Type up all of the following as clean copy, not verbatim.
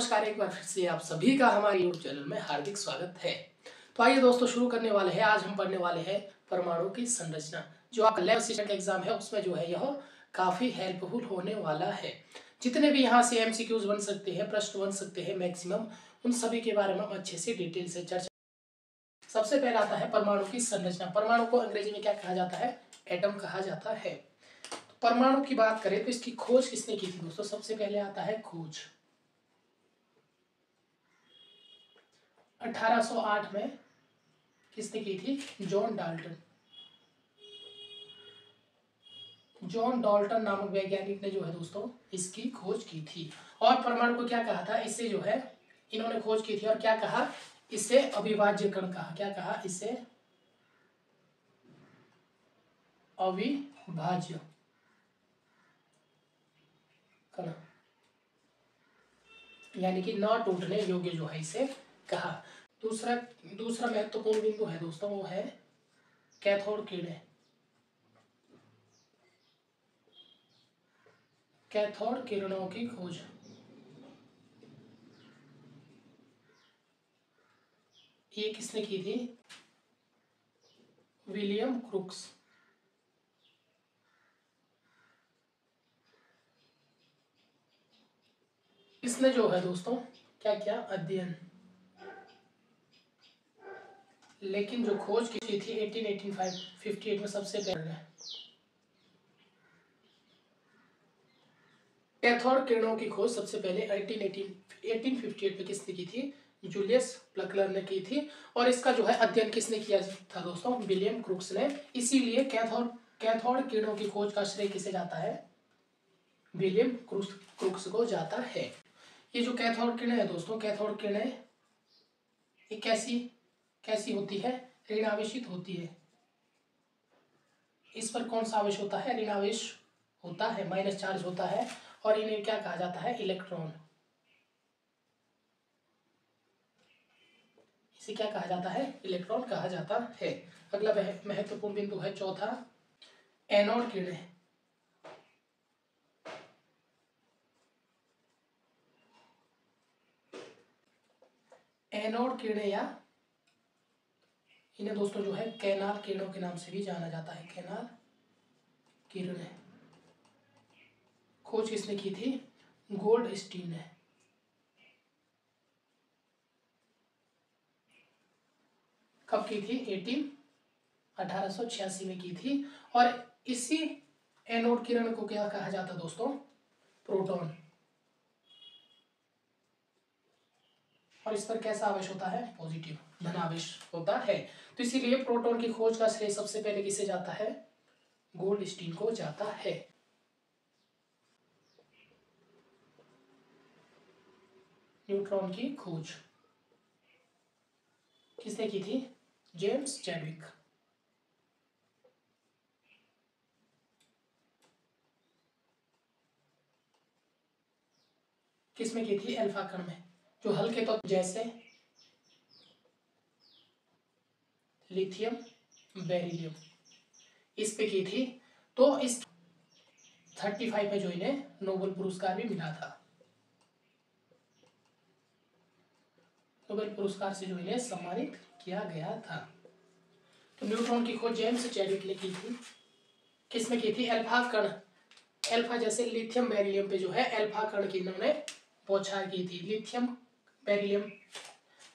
नमस्कार, एक बार फिर से आप सभी का हमारे YouTube चैनल में हार्दिक स्वागत है। तो आइए दोस्तों शुरू करने वाले हैं। आज हम पढ़ने वाले हैं परमाणु की संरचना। जो आपका लैब असिस्टेंट एग्जाम है उसमें जो है यह काफ़ी हेल्पफुल होने वाला है। जितने भी यहाँ से MCQs बन सकते हैं, प्रश्न बन सकते हैं मैक्सिमम, उन सभी के बारे में हम अच्छे से डिटेल से चर्चा। सबसे पहला आता है परमाणु की संरचना। परमाणु को अंग्रेजी में क्या कहा जाता है? एटम कहा जाता है। तो परमाणु की बात करें तो इसकी खोज किसने की थी दोस्तों? सबसे पहले आता है खोज 1808 में किसने की थी? John Dalton. जॉन डाल्टन नामक वैज्ञानिक ने जो है दोस्तों इसकी खोज की थी। और परमाणु को क्या कहा था? इसे जो है इन्होंने खोज की थी। और क्या कहा? इसे अविभाज्य कण कहा। क्या कहा? इसे अविभाज्य कण, यानी कि ना टूटने योग्य जो है इसे कहा। दूसरा महत्वपूर्ण बिंदु है दोस्तों वो है कैथोड किरणें। कैथोड किरणों की खोज। ये किसने की थी? William Crookes. इसने जो है दोस्तों क्या क्या अध्ययन, लेकिन जो खोज की थी 1858 में सबसे पहले कैथोड किरणों की खोज सबसे पहले 1858 में किसने की थी? जूलियस प्लकर ने की थी। और इसका जो है अध्ययन किसने किया था दोस्तों? विलियम क्रूक्स ने। इसीलिए कैथोड किरणों की खोज का श्रेय किसे जाता है? विलियम क्रूक्स को जाता है। ये जो कैथोड किरणें है दोस्तों, कैथोड किरणें ये कैसी होती है? ऋणावेशित होती है। इस पर कौन सा आवेश होता है? ऋणावेश होता है, माइनस चार्ज होता है। और इन्हें क्या कहा जाता है? इलेक्ट्रॉन। इसे क्या कहा जाता है? इलेक्ट्रॉन कहा जाता है। अगला महत्वपूर्ण बिंदु है चौथा, एनोड किरणें। एनोड किरणें या इन्हें दोस्तों जो है कैनाल किरणों के नाम से भी जाना जाता है। कैनाल किरणें खोज किसने की थी? गोल्डस्टीन ने। कब की थी? 1886 में की थी। और इसी एनोड किरण को क्या कहा जाता दोस्तों? प्रोटॉन। और इस पर कैसा आवेश होता है? पॉजिटिव धनावेश होता है। तो इसीलिए प्रोटॉन की खोज का श्रेय सबसे पहले किसे जाता है? गोल्डस्टीन को जाता है। न्यूट्रॉन की खोज किसने की थी? James Chadwick. किसमें की थी? अल्फा कण में। जो हल्के तत्व जैसे लिथियम, बेरिलियम, इस पे की थी। तो इस 35 में जो इन्हें नोबेल पुरस्कार भी मिला था। नोबेल पुरस्कार से जो इन्हें सम्मानित किया गया था। तो न्यूट्रॉन की खोज जेम्स चैडविक ने की थी। किसमें की थी? अल्फा कण, अल्फा जैसे लिथियम बेरिलियम पे जो है अल्फा कण की इन्होंने पोछार की थी। लिथियम बेरिलियम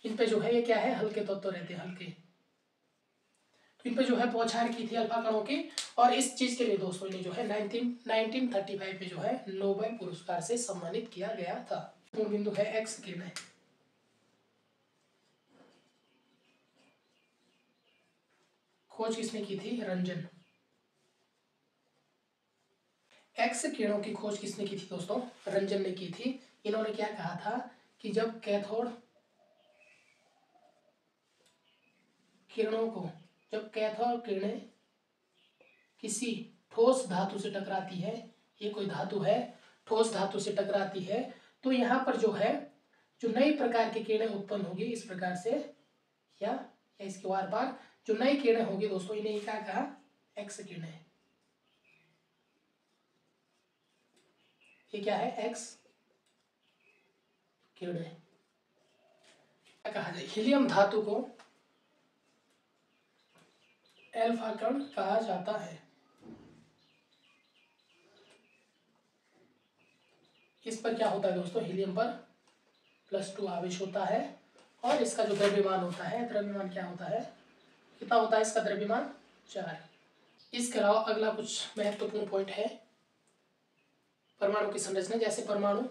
इन पे जो है ये क्या है? हल्के तत्व तो रहते हैं, हल्के। तो इन पे जो है पोछार की थी अल्फा कणों की। और इस चीज के लिए दोस्तों ने जो है 1935 में जो है नोबेल पुरस्कार से सम्मानित किया गया था। मूल बिंदु है एक्स किरणें। खोज किसने की थी? रंजन। एक्स किरणों की खोज किसने की थी दोस्तों? रंजन ने की थी। इन्होंने क्या कहा था कि जब कैथोड किरणें किसी ठोस धातु से टकराती है, ये कोई धातु है, ठोस धातु से टकराती है, तो यहाँ पर जो है जो नई प्रकार की किरणें उत्पन्न होगी इस प्रकार से या इसके बार बार जो नई किरणें होगी दोस्तों, इन्हें क्या कहा? एक्स किरणें। ये क्या है? एक्स किरण है। क्या कहा जाए, हीलियम धातु को अल्फा कण कहा जाता है। इस पर क्या होता है दोस्तों, हीलियम पर +2 आवेश होता है और इसका जो द्रव्यमान होता है, द्रव्यमान क्या होता है, कितना होता है इसका द्रव्यमान, 4। इसके अलावा अगला कुछ महत्वपूर्ण पॉइंट है परमाणु की संरचना। जैसे परमाणु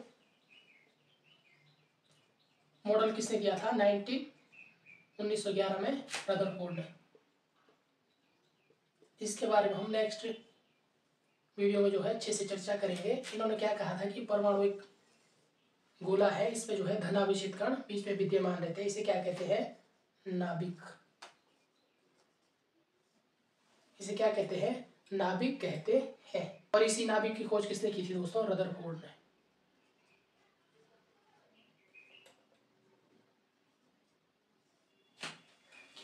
मॉडल किसने किया था, 1911 में रदरफोर्ड। इसके बारे में हम नेक्स्ट वीडियो में जो है अच्छे से चर्चा करेंगे। इन्होंने क्या कहा था कि परमाणु एक गोला है, इसमें जो है धनावेशित कण बीच में विद्यमान रहते हैं, इसे क्या कहते हैं, नाभिक। इसे क्या कहते हैं, नाभिक कहते हैं। और इसी नाभिक की खोज किसने की थी दोस्तों, रदरफोर्ड ने।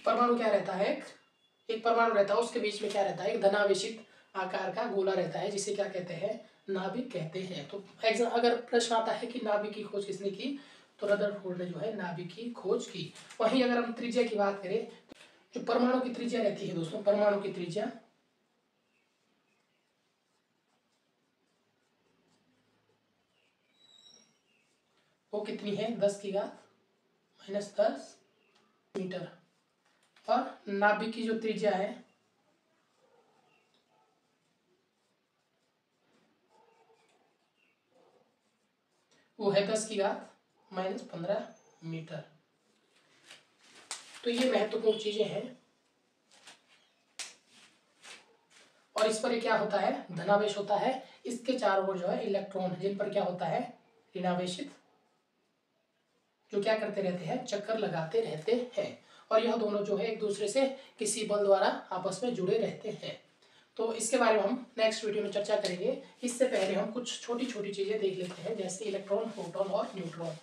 परमाणु क्या रहता है, एक परमाणु रहता है, उसके बीच में क्या रहता है, एक धनावेशित आकार का गोला रहता है, जिसे क्या कहते हैं, नाभिक कहते हैं। तो एग्जाम अगर प्रश्न आता है कि नाभिक की खोज किसने की, तो रदरफोर्ड ने जो है नाभिक की खोज की। वहीं अगर हम त्रिज्या की बात करें, जो परमाणु की त्रिज्या रहती है दोस्तों, परमाणु की त्रिज्या वो कितनी है, 10⁻¹⁰ मीटर। और नाभिक की जो त्रिज्या है वो है 10⁻¹⁰ मीटर। तो ये महत्वपूर्ण चीजें हैं। और इस पर क्या होता है, धनावेश होता है। इसके चारों ओर जो है इलेक्ट्रॉन, जिन पर क्या होता है, ऋणावेशित, जो क्या करते रहते हैं, चक्कर लगाते रहते हैं। और यह दोनों जो है एक दूसरे से किसी बल द्वारा आपस में जुड़े रहते हैं। तो इसके बारे में हम नेक्स्ट वीडियो में चर्चा करेंगे। इससे पहले हम कुछ छोटी छोटी चीज़ें देख लेते हैं, जैसे इलेक्ट्रॉन, प्रोटॉन और न्यूट्रॉन।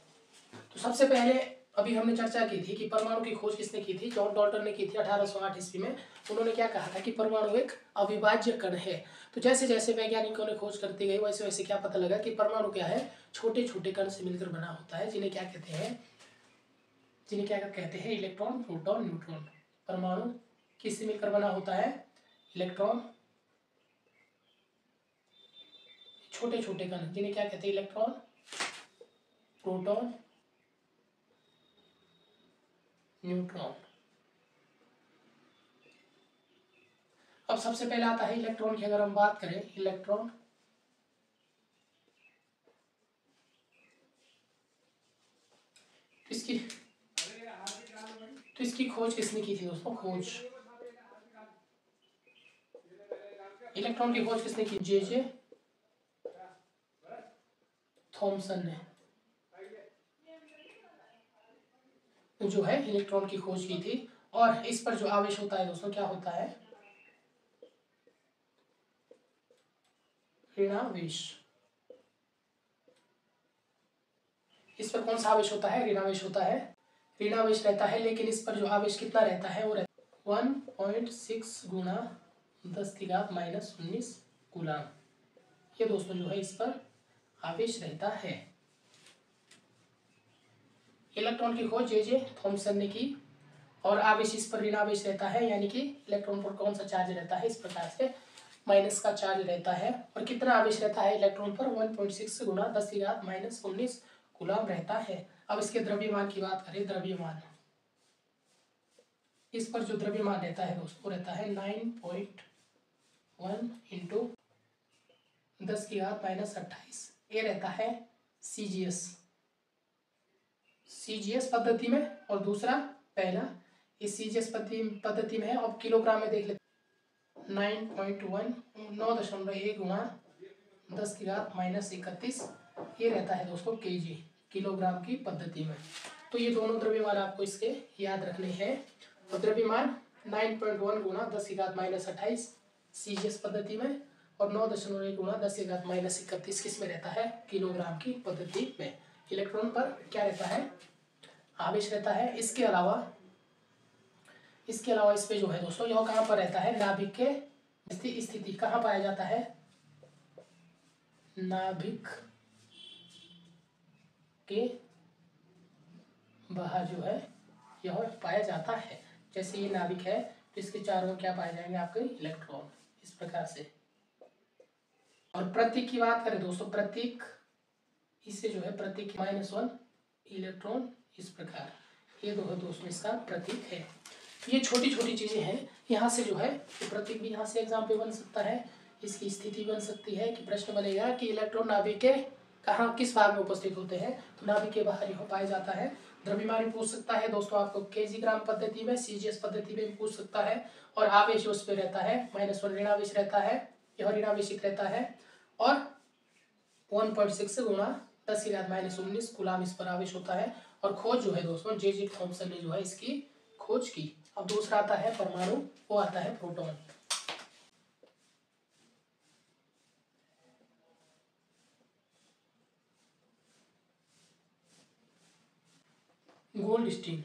तो सबसे पहले अभी हमने चर्चा की थी कि परमाणु की खोज किसने की थी, जॉन डाल्टन ने की थी 1808 ईस्वी में। उन्होंने क्या कहा था कि परमाणु एक अविभाज्य कण है। तो जैसे जैसे वैज्ञानिकों ने खोज करती गई, वैसे वैसे क्या पता लगा कि परमाणु क्या है, छोटे छोटे कण से मिलकर बना होता है, जिन्हें क्या कहते हैं, इलेक्ट्रॉन, प्रोटॉन, न्यूट्रॉन। परमाणु किससे मिलकर बना होता है, इलेक्ट्रॉन, छोटे छोटे कण, जिन्हें क्या कहते हैं, इलेक्ट्रॉन, प्रोटॉन, न्यूट्रॉन। अब सबसे पहले आता है इलेक्ट्रॉन की। अगर हम बात करें, इलेक्ट्रॉन इसकी खोज किसने की थी दोस्तों, खोज इलेक्ट्रॉन की खोज किसने की, जे.जे. थॉमसन ने जो है इलेक्ट्रॉन की खोज की थी। और इस पर जो आवेश होता है दोस्तों, क्या होता है, ऋणावेश। इस पर कौन सा आवेश होता है, ऋणावेश होता है, ऋणावेश रहता है। लेकिन इस पर जो आवेश कितना रहता है, वो रहता है 1.6 × 10⁻¹⁰ कूलाम। ये दोस्तों जो है इस पर आवेश रहता है। इलेक्ट्रॉन की खोज जे.जे. थॉमसन ने की और आवेश इस पर ऋणावेश रहता है, यानी कि इलेक्ट्रॉन पर कौन सा चार्ज रहता है, इस प्रकार से माइनस का चार्ज रहता है। और कितना आवेश रहता है इलेक्ट्रॉन पर, 1.6 × 10⁻¹⁰ कूलाम रहता है। अब इसके द्रव्यमान की बात करें, द्रव्यमान, इस पर जो द्रव्यमान रहता है दोस्तों, रहता है 9.1 × 10⁻¹⁰। ये रहता है सीजीएस पद्धति में, और दूसरा पहला इस सीजीएस पद्धति में है। अब किलोग्राम में देख लेते, 9.1 × 10⁻¹⁰ ये रहता है दोस्तों केजी, किलोग्राम की पद्धति में। तो ये दोनों द्रव्यमान आपको इसके याद रखने हैं। तो द्रव्यमान 9.1 × 10⁻¹⁰ सीजीएस पद्धति में, और 9.1 × 10⁻¹⁰ किस में रहता है, किलोग्राम की पद्धति में। इलेक्ट्रॉन पर क्या रहता है, आवेश रहता है। इसके अलावा इस पे जो है दोस्तों, यह कहाँ पर रहता है, नाभिक के स्थिति कहाँ पाया जाता है, नाभिक के वह जो है यह पाया जाता है। जैसे ये नाभिक है तो इसके चारों ओर क्या पाए जाएंगे आपके इलेक्ट्रॉन, इस प्रकार से। और प्रतीक की बात करें दोस्तों, प्रतीक इससे जो है प्रतीक -1 इलेक्ट्रॉन, इस प्रकार ये दो है दोस्तों इसका प्रतीक है। ये छोटी छोटी चीजें हैं, यहाँ से जो है तो प्रतीक भी यहाँ से एग्जाम पे बन सकता है, इसकी स्थिति बन सकती है कि प्रश्न बनेगा कि इलेक्ट्रॉन नाभिक के कहाँ किस भाग में उपस्थित होते हैं, तो नाभिक के बाहर यह पाया जाता है। द्रव्यमान पूछ सकता है दोस्तों आपको केजी ग्राम पद्धति में, सीजीएस पद्धति में पूछ सकता है। और आवेश उस पे रहता है -1 ऋणावेश रहता है, यह ऋणावेशित रहता है। और 1.6 गुणा 10⁻¹⁹ गुलाम इस पर आवेश होता है। और खोज जो है दोस्तों जे.जे. थॉम्सन ने जो है इसकी खोज की। अब दूसरा आता है परमाणु, वो आता है प्रोटॉन। गोल्डस्टीन,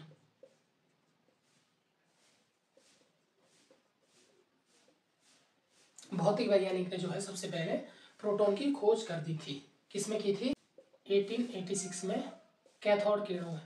भौतिक वैज्ञानिक ने जो है सबसे पहले प्रोटॉन की खोज कर दी थी। किसमें की थी? 1886 में, कैथोड किरणों में।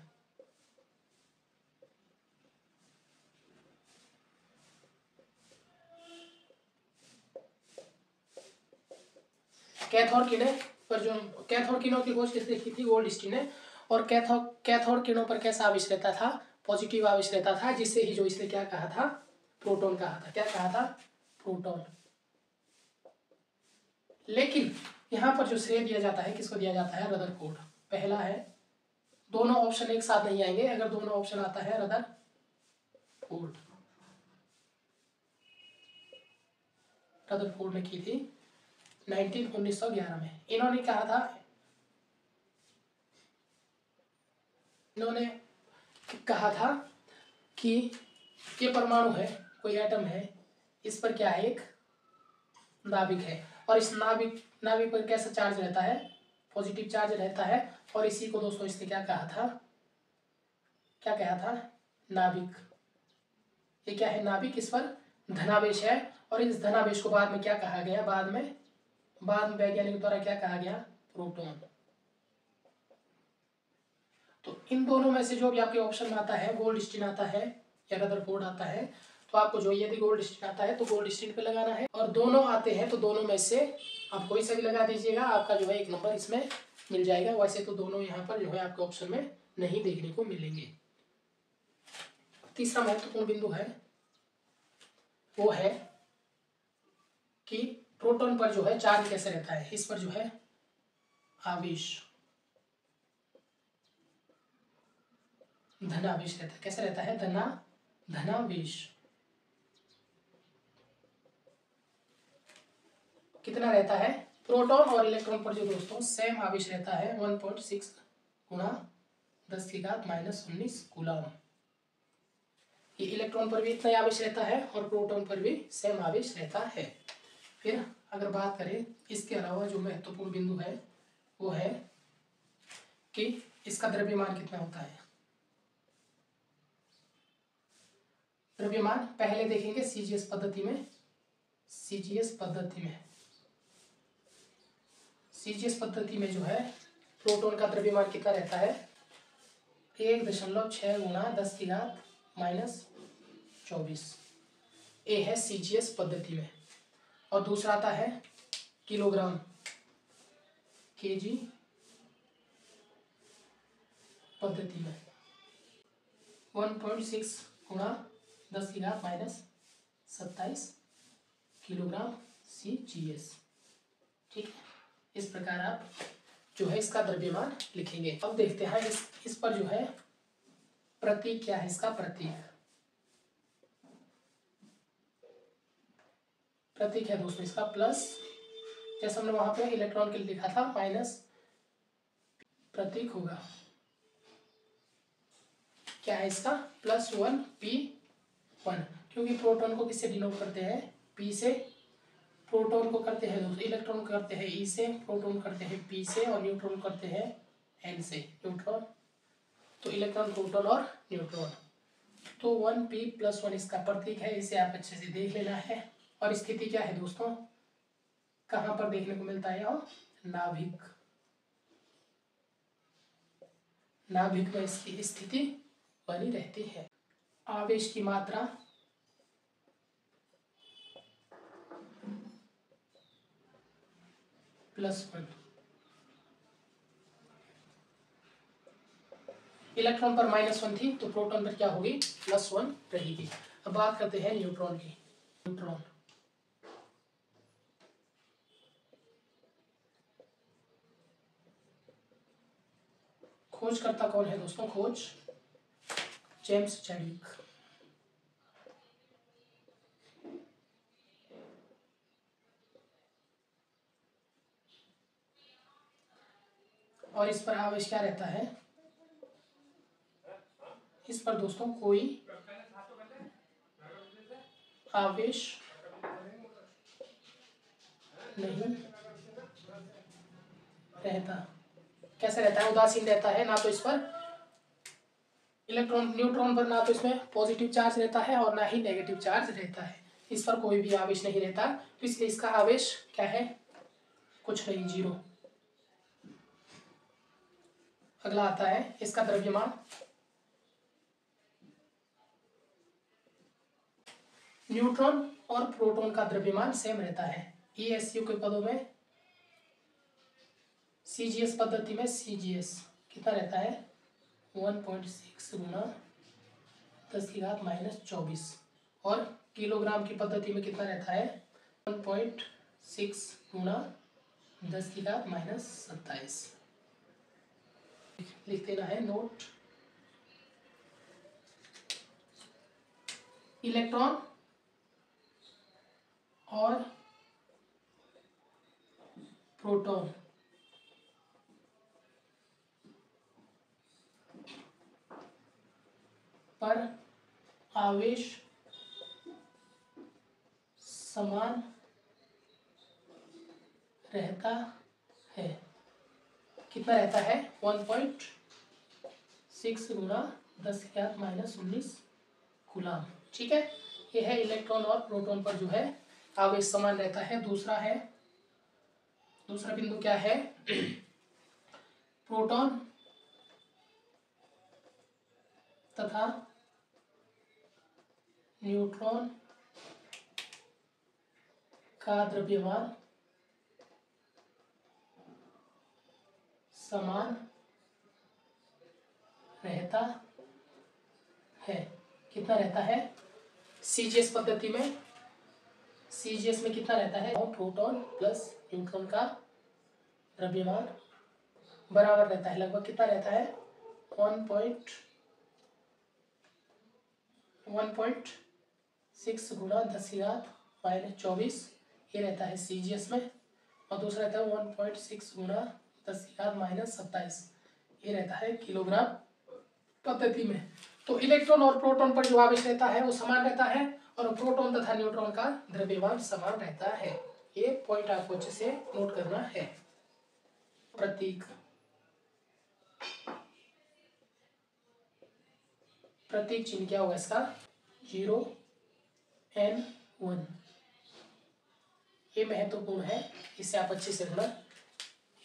कैथोड किरण पर जो कैथोड किरणों की खोज किसने की थी? गोल्डस्टीन ने। और कैथोड किरणों पर कैसा आवेश रहता था? पॉजिटिव आवेश रहता था, जिससे ही जो इसने क्या कहा था? प्रोटॉन कहा था। क्या कहा था? प्रोटॉन। लेकिन यहाँ पर जो श्रेय दिया जाता है किसको दिया जाता है? रदरफोर्ड। पहला है, दोनों ऑप्शन एक साथ नहीं आएंगे, अगर दोनों ऑप्शन आता है रदरफोर्ड ने की थी 1911 में। इन्होंने कहा था, कि ये परमाणु है, कोई एटम है, इस पर क्या है? एक नाभिक है। और इस नाभिक पर कैसा चार्ज रहता है? पॉजिटिव चार्ज रहता है। और इसी को दोस्तों इसने क्या कहा था? नाभिक। ये क्या है? नाभिक। इस पर धनावेश है। और इस धनावेश को बाद में क्या कहा गया? बाद में वैज्ञानिक द्वारा क्या कहा गया? प्रोटॉन। तो इन दोनों में से जो भी आपके ऑप्शन आता है, गोल्डस्टीन आता है या रदरफोर्ड आता है, तो आपको जो यदि गोल्डस्टीन आता है तो गोल्डस्टीन पे लगाना है। और दोनों आते हैं तो दोनों में से आप कोई सा भी लगा दीजिएगा, आपका जो है एक नंबर इसमें मिल जाएगा। वैसे तो दोनों यहाँ पर जो है आपके ऑप्शन में नहीं देखने को मिलेंगे। तीसरा महत्वपूर्ण बिंदु है वो है कि प्रोटॉन पर जो है चार्ज कैसे रहता है? इस पर जो है आवेश, धनावेश रहता है। कैसे रहता है? धनावेश कितना रहता है? प्रोटॉन और इलेक्ट्रॉन पर जो दोस्तों सेम आवेश रहता है 1.6 गुणा 10⁻¹⁹ कूलम। ये इलेक्ट्रॉन पर भी इतना ही आवेश रहता है और प्रोटॉन पर भी सेम आवेश रहता है। फिर अगर बात करें इसके अलावा जो महत्वपूर्ण बिंदु है वो है कि इसका द्रव्यमान कितना होता है? द्रव्यमान पहले देखेंगे सीजीएस पद्धति में। सीजीएस पद्धति में जो है प्रोटॉन का द्रव्यमान कितना रहता है? 1.6 गुणा 10⁻¹⁴। ये है सीजीएस पद्धति में। और दूसरा आता है किलोग्राम, केजी पद्धति में 1.6 गुणा 10⁻¹⁴ किलोग्राम सीजीएस। ठीक है, इस प्रकार आप जो है इसका द्रव्यमान लिखेंगे। अब देखते हैं इस पर जो है प्रतीक क्या है? इसका प्रतीक है दोस्तों इसका प्लस, जैसे हमने वहां पे इलेक्ट्रॉन के लिए लिखा था माइनस, प्रतीक होगा क्या है इसका? +1p1, क्योंकि प्रोटॉन को किससे डिनोट करते हैं? p से। प्रोटॉन को करते हैं दोस्तों, इलेक्ट्रॉन करते हैं e से, प्रोटॉन करते हैं p से, और न्यूट्रॉन करते हैं n से, न्यूट्रॉन। तो इलेक्ट्रॉन, प्रोटॉन और न्यूट्रॉन। तो 1p+1 इसका प्रतीक है, इसे आप अच्छे से देख लेना है। और स्थिति क्या है दोस्तों? कहाँ पर देखने को मिलता है? और नाभिक नाभिक में इसकी स्थिति बनी रहती है। आवेश की मात्रा +1। इलेक्ट्रॉन पर -1 थी तो प्रोटॉन पर क्या होगी, +1 रहेगी। अब बात करते हैं न्यूट्रॉन की। न्यूट्रॉन खोज करता कौन है दोस्तों, खोज जेम्स चैडविक। और इस पर आवेश क्या रहता है, इस पर दोस्तों कोई आवेश नहीं रहता। कैसे रहता है, उदासीन रहता है। ना तो इस पर इलेक्ट्रॉन, न्यूट्रॉन पर ना तो इसमें पॉजिटिव चार्ज रहता है और ना ही नेगेटिव चार्ज रहता है। इस पर कोई भी आवेश नहीं रहता, तो इसलिए इसका आवेश क्या है, कुछ नहीं, 0। अगला आता है इसका द्रव्यमान। न्यूट्रॉन और प्रोटॉन का द्रव्यमान सेम रहता है। ESU के पदों में, CGS पद्धति में CGS कितना रहता है, 1.6 × 10⁻⁻²৪ और किलोग्राम की पद्धति में कितना रहता है, 1.6 × 10⁻⁻27। लिख देना है नोट। इलेक्ट्रॉन और प्रोटॉन पर आवेश समान रहता है। कितना रहता है, 1.6 × 10⁻¹৯ कूलाम। ठीक है, यह है इलेक्ट्रॉन और प्रोटॉन पर जो है आवेश समान रहता है। दूसरा बिंदु क्या है, प्रोटॉन तथा न्यूट्रॉन का द्रव्यमान समान रहता है। कितना रहता है, सीजीएस पद्धति में, सीजीएस में कितना रहता है, प्रोटॉन प्लस न्यूट्रॉन का द्रव्यमान बराबर रहता है, लगभग कितना रहता है, 1.6 × 10⁻⁻²४ ये रहता है सीजीएस में। और दूसरा रहता है 1.6 × 10⁻⁻¹७ ये रहता है किलोग्राम पद्धति में। तो इलेक्ट्रॉन और प्रोटॉन पर जो आवेश रहता है वो समान रहता है और प्रोटॉन तथा न्यूट्रॉन का द्रव्यमान समान रहता है। ये पॉइंट आपको अच्छे से नोट करना है। प्रतीक चिन्ह क्या होगा इसका, 0 N 1। ये महत्वपूर्ण है, इसे आप अच्छे से रखना,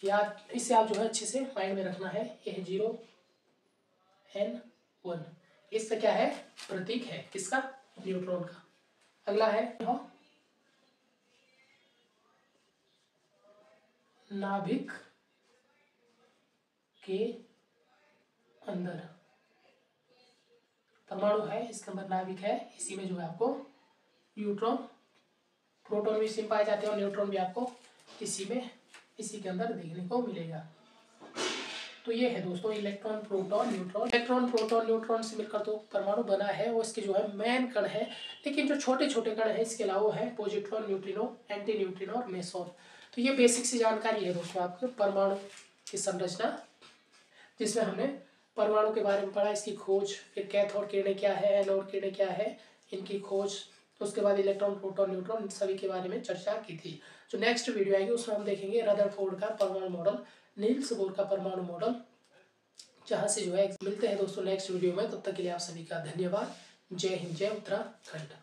याद, इसे आप जो है अच्छे से माइंड में रखना है। ये है 0 N 1, इससे क्या है, प्रतीक है किसका, न्यूट्रॉन का। अगला है नाभिक के अंदर परमाणु है, इसके अंदर नाभिक है, इसी में जो है आपको न्यूट्रॉन, प्रोटॉन भी इसी में पाए जाते हैं और न्यूट्रॉन भी आपको इसी में, इसी के अंदर देखने को मिलेगा। तो ये है दोस्तों electron, proton, neutron. Electron, proton, neutron से मिलकर तो परमाणु बना है, वो इसके जो है मेन कण है। लेकिन जो छोटे छोटे कण है इसके अलावा है पॉजिट्रॉन, न्यूट्रिनो, एंटी न्यूट्रिनो और मेसॉन। तो ये बेसिक सी जानकारी है दोस्तों आपके परमाणु की संरचना, जिसमें हमने परमाणु के बारे में पढ़ा, इसकी खोज, फिर कैथोड किरणें क्या है, एनोड किरणें क्या है, इनकी खोज, उसके बाद इलेक्ट्रॉन, प्रोटॉन, न्यूट्रॉन सभी के बारे में चर्चा की थी। जो नेक्स्ट वीडियो आएगी उसमें हम देखेंगे रदरफोर्ड का परमाणु मॉडल, नील्स बोर का परमाणु मॉडल, जहाँ से जो है मिलते हैं दोस्तों नेक्स्ट वीडियो में। तब तक के लिए आप सभी का धन्यवाद। जय हिंद, जय उत्तराखंड।